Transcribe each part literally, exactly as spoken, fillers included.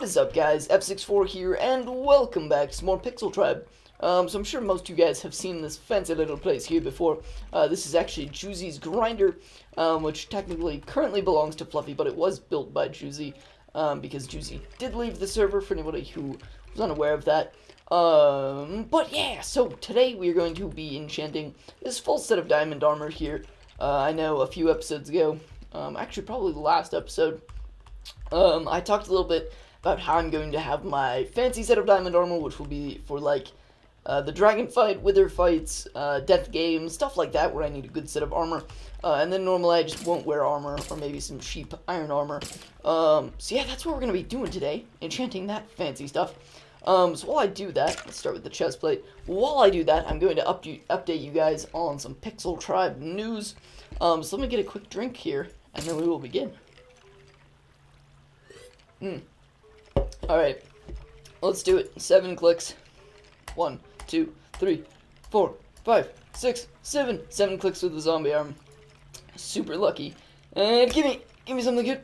What is up, guys? F sixty-four here, and welcome back to more Pixel Tribe. Um, so I'm sure most of you guys have seen this fancy little place here before. Uh, this is actually Juzy's Grinder, um, which technically currently belongs to Fluffy, but it was built by Juzy, um, because Juzy did leave the server, for anybody who was unaware of that. Um, but yeah, so today we are going to be enchanting this full set of diamond armor here. Uh, I know a few episodes ago, um, actually probably the last episode, um, I talked a little bit about how I'm going to have my fancy set of diamond armor, which will be for, like, uh, the dragon fight, wither fights, uh, death game, stuff like that, where I need a good set of armor. Uh, and then normally I just won't wear armor, or maybe some cheap iron armor. Um, so yeah, that's what we're going to be doing today, enchanting that fancy stuff. Um, so while I do that, let's start with the chest plate. While I do that, I'm going to up update you guys on some Pixel Tribe news. Um, so let me get a quick drink here, and then we will begin. Mm. Alright, let's do it. Seven clicks. One, two, three, four, five, six, seven. Seven clicks with the zombie arm. Super lucky. And give me, give me something good.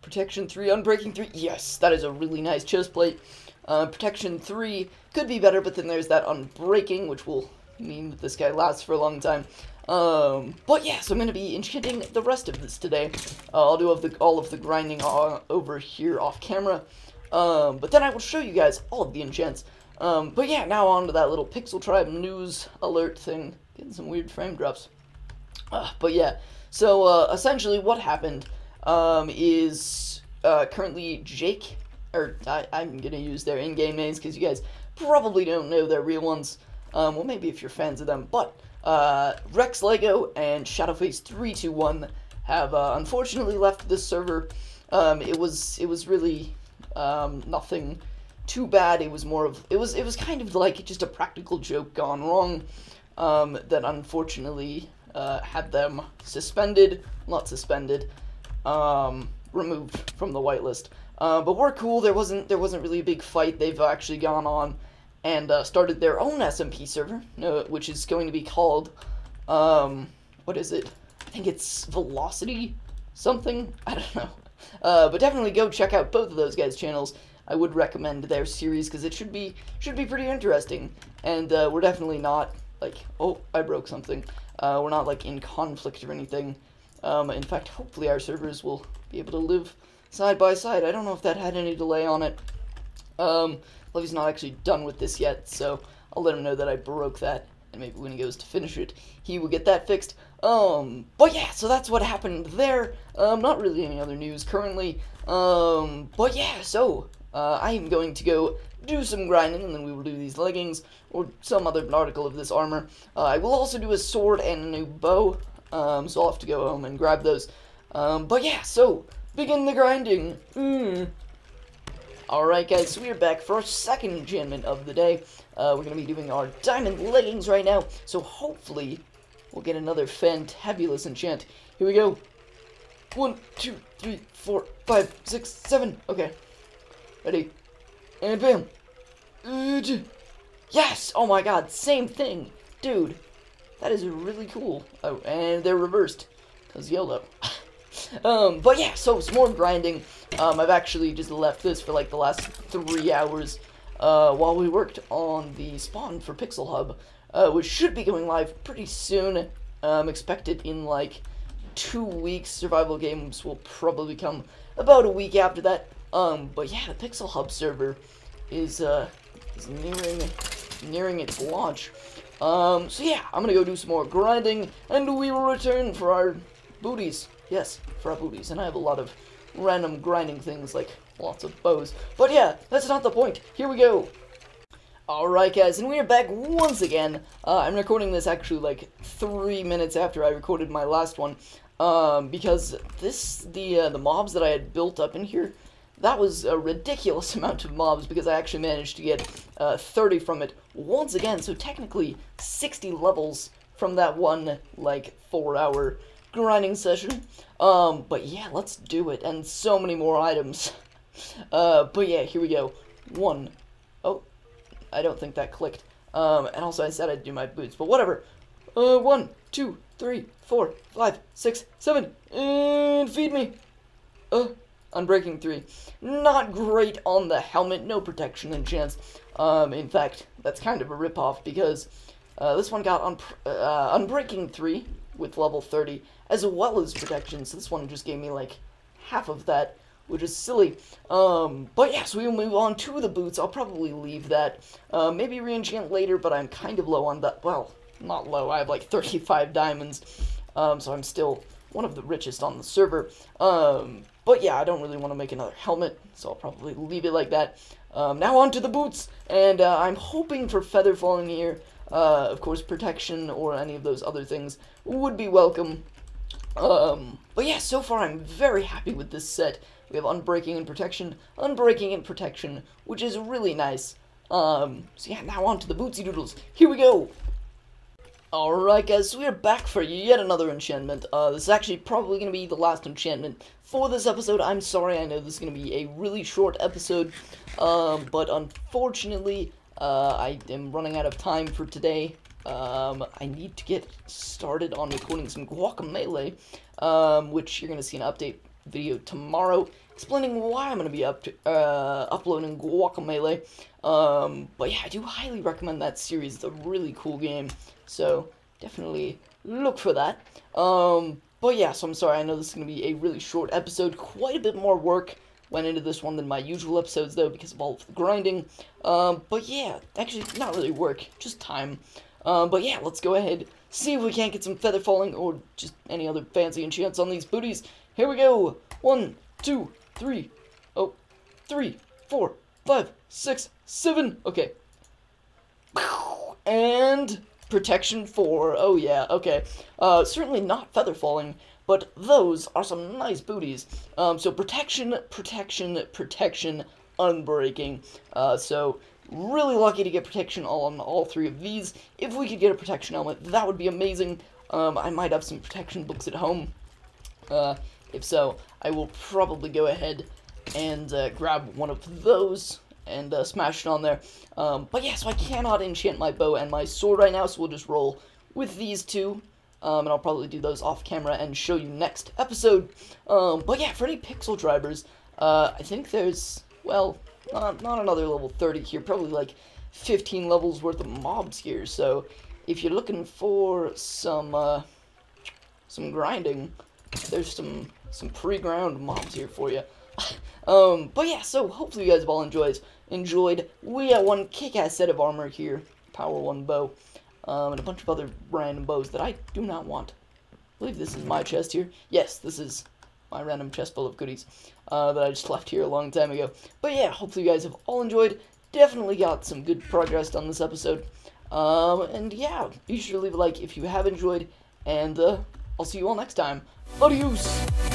Protection three, unbreaking three. Yes, that is a really nice chest plate. Uh, protection three could be better, but then there's that unbreaking, which will mean that this guy lasts for a long time. Um, but yeah, so I'm going to be enchanting the rest of this today. Uh, I'll do of the, all of the grinding all over here off camera. Um, but then I will show you guys all of the enchants. Um, but yeah, now on to that little Pixel Tribe news alert thing. Getting some weird frame drops. Uh, but yeah, so uh, essentially what happened um, is uh, currently Jake, or I, I'm going to use their in-game names because you guys probably don't know their real ones. Um, well, maybe if you're fans of them, but uh, Rex Lego and Shadowface three two one have uh, unfortunately left this server. Um, it was it was really... Um, nothing too bad. It was more of it was it was kind of like just a practical joke gone wrong, um, that unfortunately uh, had them suspended, not suspended, um, removed from the whitelist. Uh, but we're cool. There wasn't there wasn't really a big fight. They've actually gone on and uh, started their own S M P server, uh, which is going to be called um, what is it? I think it's Velocity something. I don't know. Uh, but definitely go check out both of those guys' channels. I would recommend their series because it should be should be pretty interesting. And uh, we're definitely not like, oh, I broke something. Uh, we're not like in conflict or anything. Um, in fact, hopefully our servers will be able to live side by side. I don't know if that had any delay on it. Um, Levy's not actually done with this yet, so I'll let him know that I broke that. And maybe when he goes to finish it, he will get that fixed. Um, but yeah, so that's what happened there. Um, not really any other news currently. Um, but yeah, so uh, I am going to go do some grinding, and then we will do these leggings or some other article of this armor. Uh, I will also do a sword and a new bow, um, so I'll have to go home and grab those. Um, but yeah, so begin the grinding. Mm. Alright guys, so we are back for our second enchantment of the day. Uh, we're going to be doing our diamond leggings right now, so hopefully we'll get another fantabulous enchant. Here we go. One, two, three, four, five, six, seven. Okay. Ready. And bam. Yes! Oh my god, same thing. Dude, that is really cool. Oh, and they're reversed, because yellow. Um, but yeah, so some more grinding. Um, I've actually just left this for like the last three hours uh, while we worked on the spawn for Pixel Hub, uh, which should be going live pretty soon. Um, expected in like two weeks. Survival games will probably come about a week after that. Um, but yeah, the Pixel Hub server is uh, is nearing nearing its launch. Um, so yeah, I'm gonna go do some more grinding, and we will return for our booties. Yes, for our booties, and I have a lot of random grinding things, like lots of bows. But yeah, that's not the point. Here we go. Alright guys, and we are back once again. Uh, I'm recording this actually like three minutes after I recorded my last one, um, because this, the, uh, the mobs that I had built up in here, that was a ridiculous amount of mobs, because I actually managed to get uh, thirty from it once again, so technically sixty levels from that one, like, four hour grinding session. Um, but yeah, let's do it, and so many more items. Uh, but yeah, here we go. One. Oh, I don't think that clicked. Um, and also I said I'd do my boots, but whatever. Uh, one, two, three, four, five, six, seven, and feed me. Uh, Unbreaking three. Not great on the helmet, no protection and chance. Um, in fact, that's kind of a ripoff because uh, this one got on uh, Unbreaking three with level thirty, as well as protection, so this one just gave me like half of that, which is silly. Um, but yes, we will move on to the boots. I'll probably leave that. Uh, maybe reenchant later, but I'm kind of low on that. Well, not low, I have like thirty-five diamonds, um, so I'm still one of the richest on the server. Um, but yeah, I don't really want to make another helmet, so I'll probably leave it like that. Um, now on to the boots, and uh, I'm hoping for feather falling here. Uh, of course, protection or any of those other things would be welcome. Um, but yeah, so far I'm very happy with this set. We have Unbreaking and Protection, Unbreaking and Protection, which is really nice. Um, so yeah, now on to the Bootsy Doodles. Here we go! Alright guys, so we are back for yet another enchantment. Uh, this is actually probably going to be the last enchantment for this episode. I'm sorry, I know this is going to be a really short episode, um, but unfortunately, uh, I am running out of time for today. Um, I need to get started on recording some Guacamelee, um, which you're going to see an update video tomorrow explaining why I'm going to be up to, uh, uploading Guacamelee. Um, but yeah, I do highly recommend that series. It's a really cool game, so definitely look for that. Um, but yeah, so I'm sorry, I know this is going to be a really short episode. Quite a bit more work went into this one than my usual episodes, though, because of all of the grinding. Um, but yeah, actually, not really work, just time. Um, but yeah, let's go ahead, see if we can't get some feather falling or just any other fancy enchants on these booties. Here we go! One, two, three, oh, three, four, five, six, seven, okay. And protection four, oh yeah, okay. Uh, certainly not feather falling, but those are some nice booties. Um, so protection, protection, protection, unbreaking. Uh, so really lucky to get protection all on all three of these. If we could get a protection helmet, that would be amazing. Um, I might have some protection books at home. Uh, if so, I will probably go ahead and uh, grab one of those and uh, smash it on there. Um, but yeah, so I cannot enchant my bow and my sword right now, so we'll just roll with these two. Um, and I'll probably do those off camera and show you next episode. Um, but yeah, for any Pixel Tribers, uh, I think there's, well, not, not another level thirty here. Probably like fifteen levels worth of mobs here. So if you're looking for some, uh, some grinding, there's some some pre-ground mobs here for you. um, but yeah, so hopefully you guys have all enjoyed. Enjoyed. We got one kick-ass set of armor here, power one bow, um, and a bunch of other random bows that I do not want. I believe this is my chest here. Yes, this is my random chest full of goodies uh, that I just left here a long time ago. But yeah, hopefully you guys have all enjoyed. Definitely got some good progress on this episode. Um, and yeah, be sure to leave a like if you have enjoyed, and uh, I'll see you all next time. Adios!